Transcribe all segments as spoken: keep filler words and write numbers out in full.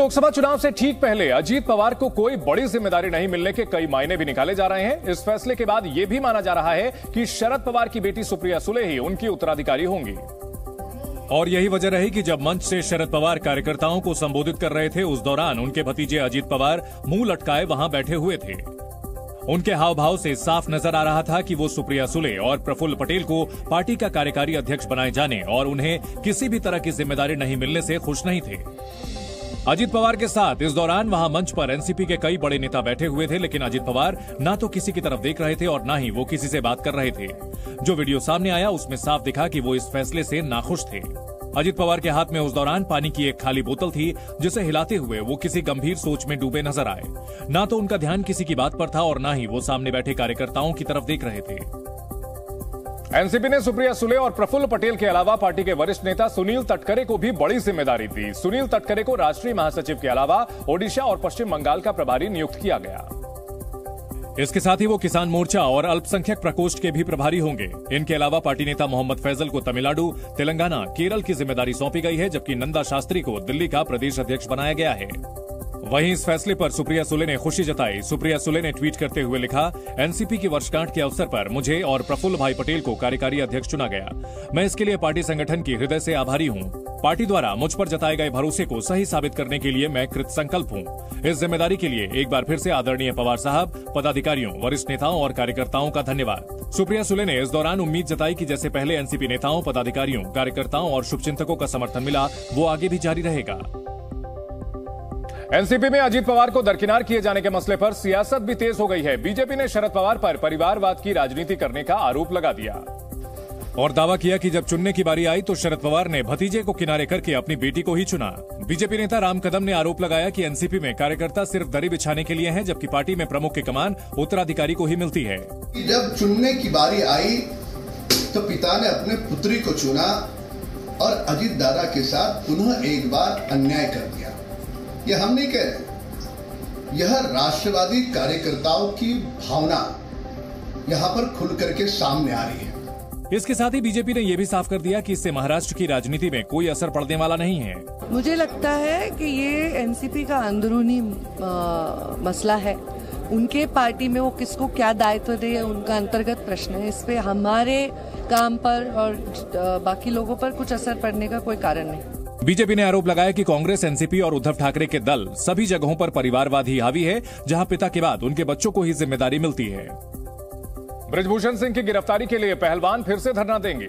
लोकसभा चुनाव से ठीक पहले अजित पवार को कोई बड़ी जिम्मेदारी नहीं मिलने के कई मायने भी निकाले जा रहे हैं। इस फैसले के बाद यह भी माना जा रहा है कि शरद पवार की बेटी सुप्रिया सुले ही उनकी उत्तराधिकारी होंगी। और यही वजह रही कि जब मंच से शरद पवार कार्यकर्ताओं को संबोधित कर रहे थे, उस दौरान उनके भतीजे अजित पवार मुंह लटकाए वहां बैठे हुए थे। उनके हाव भाव से साफ नजर आ रहा था कि वो सुप्रिया सुले और प्रफुल्ल पटेल को पार्टी का कार्यकारी अध्यक्ष बनाए जाने और उन्हें किसी भी तरह की जिम्मेदारी नहीं मिलने से खुश नहीं थे। अजित पवार के साथ इस दौरान वहां मंच पर एनसीपी के कई बड़े नेता बैठे हुए थे, लेकिन अजित पवार ना तो किसी की तरफ देख रहे थे और ना ही वो किसी से बात कर रहे थे। जो वीडियो सामने आया उसमें साफ दिखा कि वो इस फैसले से नाखुश थे। अजित पवार के हाथ में उस दौरान पानी की एक खाली बोतल थी, जिसे हिलाते हुए वो किसी गंभीर सोच में डूबे नजर आए। ना तो उनका ध्यान किसी की बात पर था और ना ही वो सामने बैठे कार्यकर्ताओं की तरफ देख रहे थे। एनसीपी ने सुप्रिया सुले और प्रफुल्ल पटेल के अलावा पार्टी के वरिष्ठ नेता सुनील तटकरे को भी बड़ी जिम्मेदारी दी। सुनील तटकरे को राष्ट्रीय महासचिव के अलावा ओडिशा और पश्चिम बंगाल का प्रभारी नियुक्त किया गया। इसके साथ ही वो किसान मोर्चा और अल्पसंख्यक प्रकोष्ठ के भी प्रभारी होंगे। इनके अलावा पार्टी नेता मोहम्मद फैजल को तमिलनाडु, तेलंगाना, केरल की जिम्मेदारी सौंपी गई है, जबकि नंदा शास्त्री को दिल्ली का प्रदेश अध्यक्ष बनाया गया है। वहीं इस फैसले पर सुप्रिया सुले ने खुशी जताई। सुप्रिया सुले ने ट्वीट करते हुए लिखा, एनसीपी की वर्षगांठ के अवसर पर मुझे और प्रफुल्ल भाई पटेल को कार्यकारी अध्यक्ष चुना गया। मैं इसके लिए पार्टी संगठन की हृदय से आभारी हूँ। पार्टी द्वारा मुझ पर जताए गए भरोसे को सही साबित करने के लिए मैं कृतसंकल्प हूँ। इस जिम्मेदारी के लिए एक बार फिर से आदरणीय पवार साहब, पदाधिकारियों, वरिष्ठ नेताओं और कार्यकर्ताओं का धन्यवाद। सुप्रिया सुले ने इस दौरान उम्मीद जताई कि जैसे पहले एनसीपी नेताओं, पदाधिकारियों, कार्यकर्ताओं और शुभचिंतकों का समर्थन मिला, वो आगे भी जारी रहेगा। एनसीपी में अजित पवार को दरकिनार किए जाने के मसले पर सियासत भी तेज हो गई है। बीजेपी ने शरद पवार पर परिवारवाद की राजनीति करने का आरोप लगा दिया और दावा किया कि जब चुनने की बारी आई तो शरद पवार ने भतीजे को किनारे करके अपनी बेटी को ही चुना। बीजेपी नेता राम कदम ने आरोप लगाया कि एनसीपी में कार्यकर्ता सिर्फ दरी बिछाने के लिए हैं, जबकि पार्टी में प्रमुख की कमान उत्तराधिकारी को ही मिलती है। जब चुनने की बारी आई तो पिता ने अपने पुत्री को चुना और अजित दादा के साथ पुनः एक बार अन्याय कर दिया। यह हम नहीं कह रहे, यह राष्ट्रवादी कार्यकर्ताओं की भावना यहाँ पर खुल करके सामने आ रही है। इसके साथ ही बीजेपी ने यह भी साफ कर दिया कि इससे महाराष्ट्र की राजनीति में कोई असर पड़ने वाला नहीं है। मुझे लगता है कि ये एनसीपी का अंदरूनी मसला है। उनके पार्टी में वो किसको क्या दायित्व दे, उनका अंतर्गत प्रश्न है। इस पे हमारे काम पर और बाकी लोगों पर कुछ असर पड़ने का कोई कारण नहीं। बीजेपी ने आरोप लगाया कि कांग्रेस, एनसीपी और उद्धव ठाकरे के दल सभी जगहों पर परिवारवाद ही हावी है, जहाँ पिता के बाद उनके बच्चों को ही जिम्मेदारी मिलती है। ब्रजभूषण सिंह की गिरफ्तारी के लिए पहलवान फिर से धरना देंगे।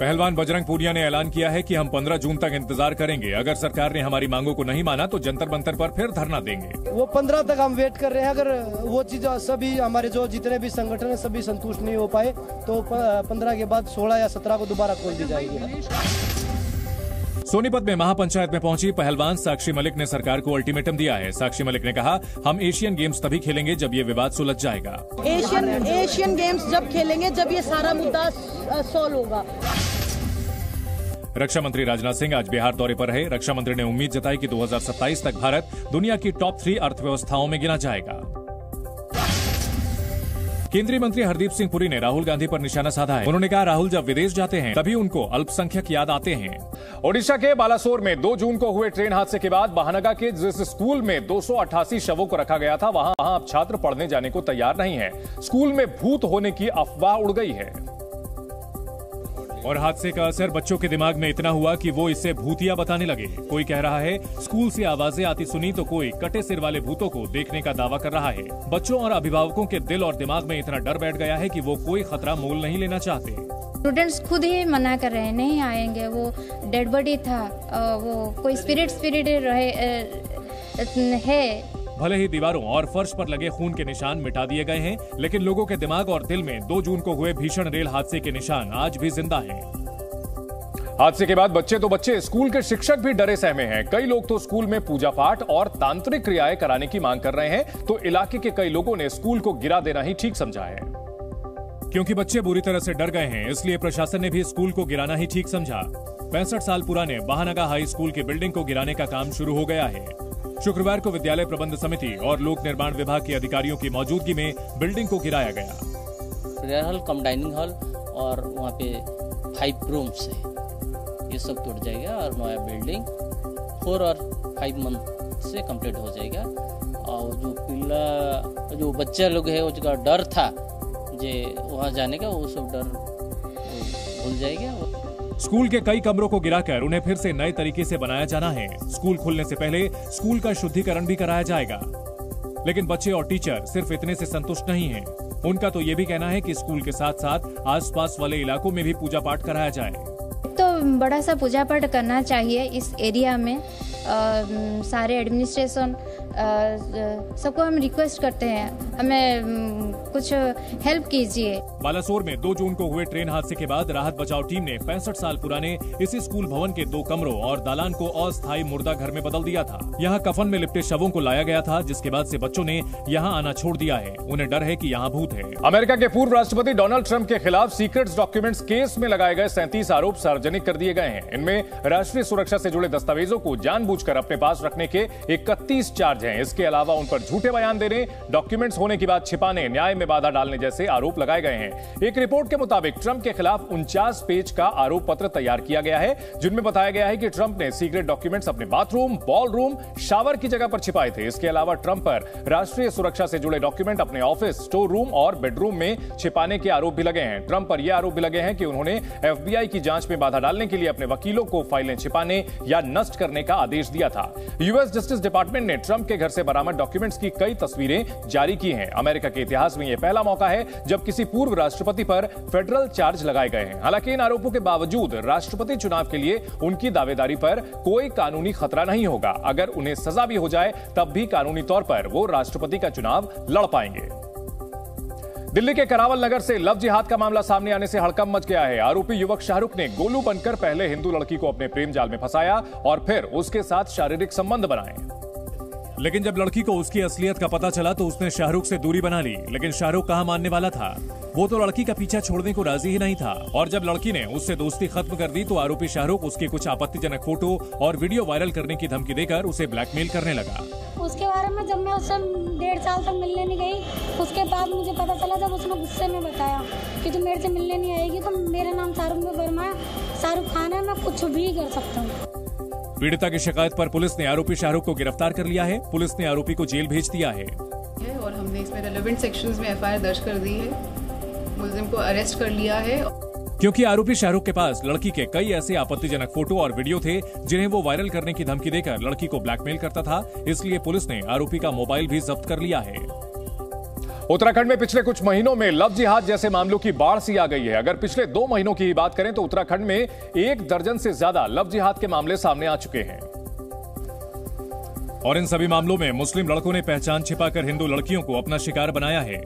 पहलवान बजरंग पूरिया ने ऐलान किया है कि हम पंद्रह जून तक इंतजार करेंगे। अगर सरकार ने हमारी मांगों को नहीं माना तो जंतर मंतर पर फिर धरना देंगे। वो पंद्रह तक हम वेट कर रहे हैं। अगर वो चीज सभी हमारे जो जितने भी संगठन है सभी संतुष्ट नहीं हो पाए तो पंद्रह के बाद सोलह या सत्रह को दोबारा खोल दी जाएगी। सोनीपत में महापंचायत में पहुंची पहलवान साक्षी मलिक ने सरकार को अल्टीमेटम दिया है। साक्षी मलिक ने कहा, हम एशियन गेम्स तभी खेलेंगे जब ये विवाद सुलझ जाएगा। एशियन एशियन गेम्स जब खेलेंगे जब ये सारा मुद्दा सॉल्व होगा। रक्षा मंत्री राजनाथ सिंह आज बिहार दौरे पर है। रक्षा मंत्री ने उम्मीद जताई कि दो हजार सत्ताईस तक भारत दुनिया की टॉप थ्री अर्थव्यवस्थाओं में गिना जाएगा। केंद्रीय मंत्री हरदीप सिंह पुरी ने राहुल गांधी पर निशाना साधा है। उन्होंने कहा, राहुल जब विदेश जाते हैं तभी उनको अल्पसंख्यक याद आते हैं। ओडिशा के बालासोर में दो जून को हुए ट्रेन हादसे के बाद बहानगा के जिस स्कूल में दो सौ अट्ठासी शवों को रखा गया था, वहां अब छात्र पढ़ने जाने को तैयार नहीं है। स्कूल में भूत होने की अफवाह उड़ गई है और हादसे का असर बच्चों के दिमाग में इतना हुआ कि वो इसे भूतिया बताने लगे। कोई कह रहा है स्कूल से आवाजें आती सुनी, तो कोई कटे सिर वाले भूतों को देखने का दावा कर रहा है। बच्चों और अभिभावकों के दिल और दिमाग में इतना डर बैठ गया है कि वो कोई खतरा मोल नहीं लेना चाहते। स्टूडेंट्स खुद ही मना कर रहे हैं, नहीं आएंगे। वो डेड बॉडी था, वो कोई स्पिरिट स्पिरिट रहे है। भले ही दीवारों और फर्श पर लगे खून के निशान मिटा दिए गए हैं, लेकिन लोगों के दिमाग और दिल में दो जून को हुए भीषण रेल हादसे के निशान आज भी जिंदा हैं। हादसे के बाद बच्चे तो बच्चे स्कूल के शिक्षक भी डरे सहमे हैं। कई लोग तो स्कूल में पूजा पाठ और तांत्रिक क्रियाएं कराने की मांग कर रहे हैं, तो इलाके के कई लोगों ने स्कूल को गिरा देना ही ठीक समझा है। क्योंकि बच्चे बुरी तरह से डर गए हैं, इसलिए प्रशासन ने भी स्कूल को गिराना ही ठीक समझा। पैंसठ साल पुराने बहानगा हाई स्कूल की बिल्डिंग को गिराने का काम शुरू हो गया है। शुक्रवार को विद्यालय प्रबंध समिति और लोक निर्माण विभाग के अधिकारियों की मौजूदगी में बिल्डिंग को गिराया गया। Prayer hall cum dining hall और वहाँ पे फाइव रूम्स है, ये सब टूट जाएगा और नया बिल्डिंग फोर और फाइव मंथ से कंप्लीट हो जाएगा। और जो पिल्ला जो बच्चा लोग है उसका डर था जे वहाँ जाने का, वो सब डर भूल जाएगा। स्कूल के कई कमरों को गिराकर उन्हें फिर से नए तरीके से बनाया जाना है। स्कूल खुलने से पहले स्कूल का शुद्धिकरण भी कराया जाएगा। लेकिन बच्चे और टीचर सिर्फ इतने से संतुष्ट नहीं हैं। उनका तो ये भी कहना है कि स्कूल के साथ साथ आसपास वाले इलाकों में भी पूजा पाठ कराया जाए। तो बड़ा सा पूजा पाठ करना चाहिए इस एरिया में। आ, सारे एडमिनिस्ट्रेशन सबको हम रिक्वेस्ट करते हैं, हमें कुछ हेल्प कीजिए। बालासोर में दो जून को हुए ट्रेन हादसे के बाद राहत बचाव टीम ने पैंसठ साल पुराने इसी स्कूल भवन के दो कमरों और दालान को अस्थायी मुर्दा घर में बदल दिया था। यहाँ कफन में लिपटे शवों को लाया गया था, जिसके बाद से बच्चों ने यहाँ आना छोड़ दिया है। उन्हें डर है कि यहाँ भूत है। अमेरिका के पूर्व राष्ट्रपति डोनाल्ड ट्रंप के खिलाफ सीक्रेट डॉक्यूमेंट्स केस में लगाए गए सैंतीस आरोप सार्वजनिक कर दिए गए हैं। इनमें राष्ट्रीय सुरक्षा से जुड़े दस्तावेजों को जानबूझकर अपने पास रखने के इकतीस चार्ज हैं। इसके अलावा उन पर झूठे बयान देने, डॉक्यूमेंट्स होने की बात छिपाने, न्याय में बाधा डालने जैसे आरोप लगाए गए हैं। एक रिपोर्ट के मुताबिक ट्रंप के खिलाफ उनचास पेज का आरोप पत्र तैयार किया गया है, जिनमें बताया गया है कि ट्रंप ने सीक्रेट डॉक्यूमेंट्स अपने बाथरूम, बॉल रूम, शावर की जगह पर छिपाए थे। इसके अलावा ट्रंप पर राष्ट्रीय सुरक्षा से जुड़े डॉक्यूमेंट अपने ऑफिस, स्टोर रूम और बेडरूम में छिपाने के आरोप भी लगे हैं। ट्रंप पर यह आरोप भी लगे हैं कि उन्होंने एफबीआई की जांच में बाधा डालने के लिए अपने वकीलों को फाइलें छिपाने या नष्ट करने का आदेश दिया था। यूएस जस्टिस डिपार्टमेंट ने ट्रंप के घर से बरामद डॉक्यूमेंट्स की कई तस्वीरें जारी की हैं। अमेरिका के इतिहास में यह पहला मौका है जब किसी पूर्व राष्ट्रपति पर फेडरल चार्ज लगाए गए हैं। हालांकि इन आरोपों के बावजूद राष्ट्रपति चुनाव के लिए उनकी दावेदारी पर कोई कानूनी खतरा नहीं होगा। अगर उन्हें सजा भी हो जाए तब भी कानूनी तौर पर वो राष्ट्रपति का चुनाव लड़ पाएंगे। दिल्ली के करावल नगर से लव जिहाद का मामला सामने आने से हड़कंप मच गया है। आरोपी युवक शाहरुख ने गोलू बनकर पहले हिंदू लड़की को अपने प्रेम जाल में फंसाया और फिर उसके साथ शारीरिक संबंध बनाए। लेकिन जब लड़की को उसकी असलियत का पता चला तो उसने शाहरुख से दूरी बना ली। लेकिन शाहरुख कहाँ मानने वाला था, वो तो लड़की का पीछा छोड़ने को राजी ही नहीं था। और जब लड़की ने उससे दोस्ती खत्म कर दी तो आरोपी शाहरुख उसके कुछ आपत्तिजनक फोटो और वीडियो वायरल करने की धमकी देकर उसे ब्लैकमेल करने लगा। उसके बारे में जब मैं उससे डेढ़ साल तक मिलने नहीं गई, उसके बाद मुझे पता चला जब उसने गुस्से में बताया कि तू तो मेरे से मिलने नहीं आएगी, तो मेरा नाम शाहरुख वर्मा है, शाहरुख खान है, मैं कुछ भी कर सकता हूँ। पीड़िता की शिकायत पर पुलिस ने आरोपी शाहरुख को गिरफ्तार कर लिया है। पुलिस ने आरोपी को जेल भेज दिया है और हमने इसमें रेलेवेंट सेक्शंस में एफआईआर दर्ज कर दी है। मुलजिम को अरेस्ट कर लिया है क्योंकि आरोपी शाहरुख के पास लड़की के कई ऐसे आपत्तिजनक फोटो और वीडियो थे जिन्हें वो वायरल करने की धमकी देकर लड़की को ब्लैकमेल करता था। इसलिए पुलिस ने आरोपी का मोबाइल भी जब्त कर लिया है। उत्तराखंड में पिछले कुछ महीनों में लव जिहाद जैसे मामलों की बाढ़ सी आ गई है। अगर पिछले दो महीनों की बात करें तो उत्तराखंड में एक दर्जन से ज्यादा लव जिहाद के मामले सामने आ चुके हैं। और इन सभी मामलों में मुस्लिम लड़कों ने पहचान छिपाकर हिंदू लड़कियों को अपना शिकार बनाया है।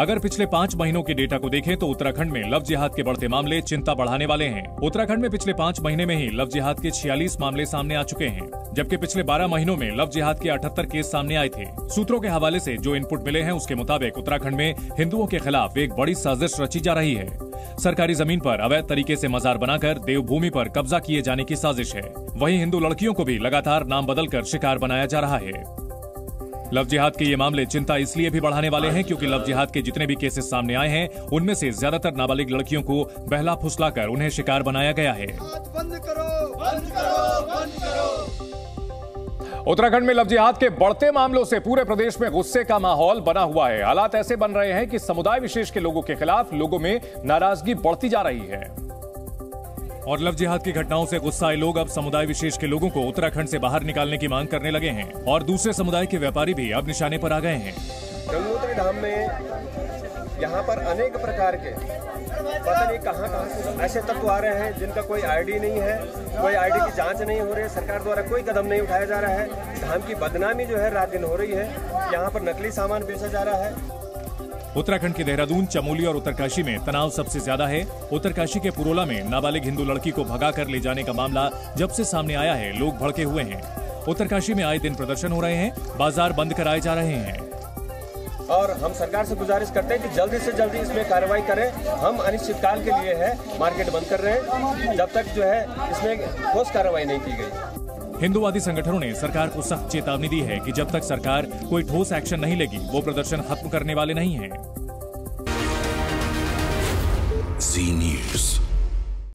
अगर पिछले पाँच महीनों के डेटा को देखें तो उत्तराखंड में लव जिहाद के बढ़ते मामले चिंता बढ़ाने वाले हैं। उत्तराखंड में पिछले पाँच महीने में ही लव जिहाद के छियालीस मामले सामने आ चुके हैं, जबकि पिछले बारह महीनों में लव जिहाद के अठहत्तर केस सामने आए थे। सूत्रों के हवाले से जो इनपुट मिले हैं उसके मुताबिक उत्तराखंड में हिंदुओं के खिलाफ एक बड़ी साजिश रची जा रही है। सरकारी जमीन पर अवैध तरीके से मजार बनाकर देवभूमि पर कब्जा किए जाने की साजिश है। वहीं हिंदू लड़कियों को भी लगातार नाम बदलकर शिकार बनाया जा रहा है। लव जिहाद के ये मामले चिंता इसलिए भी बढ़ाने वाले हैं क्योंकि लव जिहाद के जितने भी केसेस सामने आए हैं उनमें से ज्यादातर नाबालिग लड़कियों को बहला फुसलाकर उन्हें शिकार बनाया गया है। बंद करो, बंद करो, बंद करो। उत्तराखंड में लव जिहाद के बढ़ते मामलों से पूरे प्रदेश में गुस्से का माहौल बना हुआ है। हालात ऐसे बन रहे हैं कि समुदाय विशेष के लोगों के खिलाफ लोगों में नाराजगी बढ़ती जा रही है। और लव जिहाद की घटनाओं से गुस्साए लोग अब समुदाय विशेष के लोगों को उत्तराखंड से बाहर निकालने की मांग करने लगे हैं। और दूसरे समुदाय के व्यापारी भी अब निशाने पर आ गए हैं। गंगोत्री धाम में यहाँ पर अनेक प्रकार के पता नहीं कहाँ कहाँ ऐसे तत्व आ रहे हैं जिनका कोई आईडी नहीं है, कोई आईडी की जांच नहीं हो रही है, सरकार द्वारा कोई कदम नहीं उठाया जा रहा है। धाम की बदनामी जो है रात दिन हो रही है। यहाँ पर नकली सामान बेचा जा रहा है। उत्तराखंड के देहरादून, चमोली और उत्तरकाशी में तनाव सबसे ज्यादा है। उत्तरकाशी के पुरोला में नाबालिग हिंदू लड़की को भगाकर ले जाने का मामला जब से सामने आया है लोग भड़के हुए हैं। उत्तरकाशी में आए दिन प्रदर्शन हो रहे हैं, बाजार बंद कराए जा रहे हैं। और हम सरकार से गुजारिश करते हैं कि जल्दी से जल्दी इसमें कार्रवाई करें। हम अनिश्चितकाल के लिए है मार्केट बंद कर रहे हैं जब तक जो है इसमें ठोस कार्रवाई नहीं की गयी। हिंदूवादी संगठनों ने सरकार को सख्त चेतावनी दी है कि जब तक सरकार कोई ठोस एक्शन नहीं लेगी वो प्रदर्शन खत्म करने वाले नहीं हैं। जी न्यूज़।